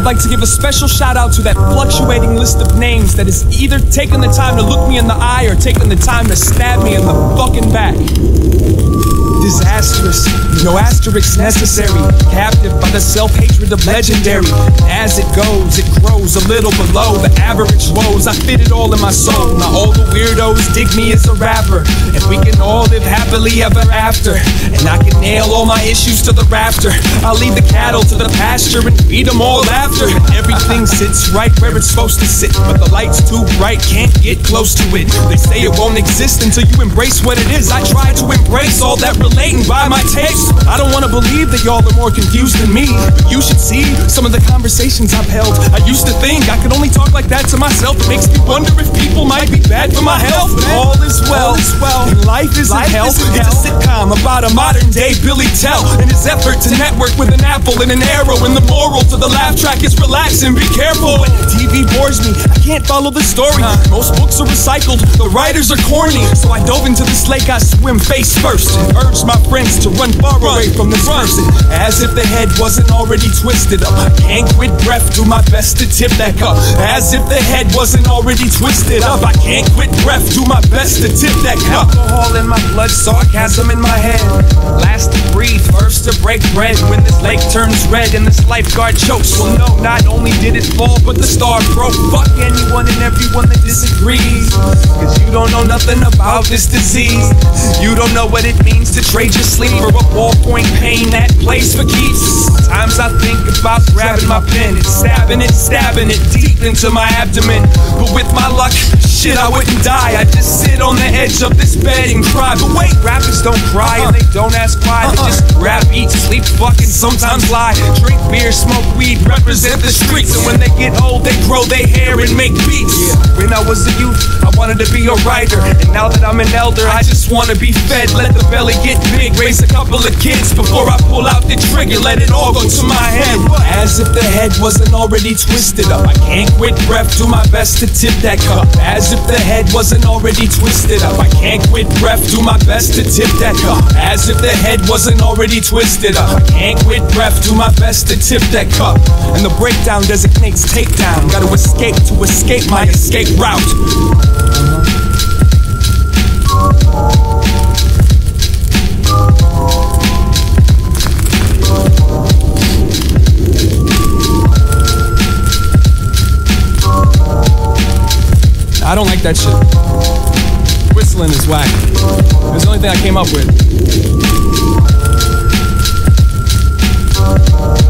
I'd like to give a special shout out to that fluctuating list of names that has either taken the time to look me in the eye or taken the time to stab me in the fucking back. Disastrous, no asterisks necessary, captive by the self-hatred of legendary. As it goes, it grows a little below the average woes. I fit it all in my soul. Now all the weirdos dig me as a rapper, and we can all live happily ever after. And I can nail all my issues to the rafter. I'll lead the cattle to the pasture and feed them all after. And everything sits right where it's supposed to sit, but the light's too bright, can't get close to it. They say it won't exist until you embrace what it is. I try to embrace all that relating by my taste. I don't want to believe that y'all are more confused than me, but you should see some of the conversations I've held. I used to think I could only talk like that to myself. It makes me wonder if people might be bad for my health. But all is well, and life isn't hell. It's a sitcom about a modern day Billy Tell and his effort to network with an apple and an arrow. And the moral to the laugh track is relax and be careful. When TV bores me, I can't follow the story. Most books are recycled, the writers are corny. So I dove into this lake, I swim face first and urged my friends to run far away from this person, as if the head wasn't already twisted up. I can't quit breath, do my best to tip that cup, as if the head wasn't already twisted up. I can't quit breath, do my best to tip that cup. Alcohol in my blood, sarcasm in my head, last to breathe, first to break bread. When this lake turns red and this lifeguard chokes, well no, not only did it fall, but the star broke. Fuck anyone and everyone that disagrees, cause you don't know nothing about this disease. You don't know what it means to trade your sleep for a ballpoint pain that plays for keeps. Sometimes I think about grabbing my pen and stabbing it deep into my abdomen. But with my luck, shit, I wouldn't die. I just sit on the edge of this bed and cry. But wait, rappers don't cry and they don't ask why. They just grab, eat, sleep, fucking sometimes lie. Drink beer, smoke weed, represent the streets. And when they get old, they grow their hair and make beats. When I was a youth, I wanted to be a writer, and now that I'm an elder, I just want to be fed. Let the belly get big, raise a couple of kids before I pull out the trigger, let it all go to my head. As if the head wasn't already twisted up, I can't quit breath, do my best to tip that cup. As if the head wasn't already twisted up, I can't quit breath, do my best to tip that cup. As if the head wasn't already twisted up, I can't quit breath, do my best to tip that cup. And the breakdown designates takedown, gotta escape to escape my escape route. I don't like that shit. Whistling is whack. It's the only thing I came up with.